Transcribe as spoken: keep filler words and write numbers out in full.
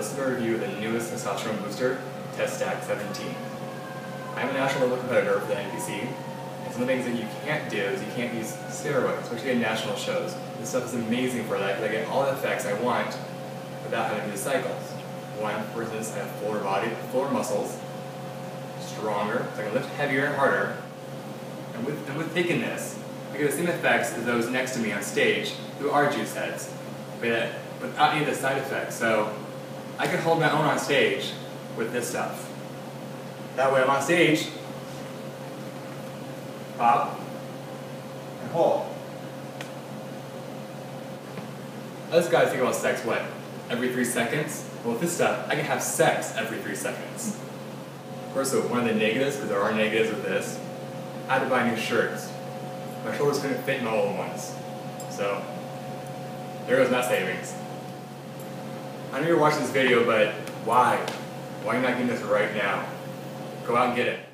this is a review of the newest testosterone booster, Test Stack seventeen. I'm a national level competitor for the N P C, and some of the things that you can't do is you can't use steroids, especially at national shows. This stuff is amazing for that because I get all the effects I want without having to do cycles. One, for instance, I have fuller body, fuller muscles, stronger, so I can lift heavier and harder. And with, and with thickness, I get the same effects as those next to me on stage who are juice heads, but without any of the side effects. So I can hold my own on stage with this stuff. That way I'm on stage, pop, and hold. Us guys think about sex, what, every three seconds? Well, with this stuff, I can have sex every three seconds. Of course, so one of the negatives, because there are negatives with this, I had to buy new shirts. My shoulders couldn't fit in my old ones. So, there goes my savings. I know you're watching this video, but why? Why are you not getting this right now? Go out and get it.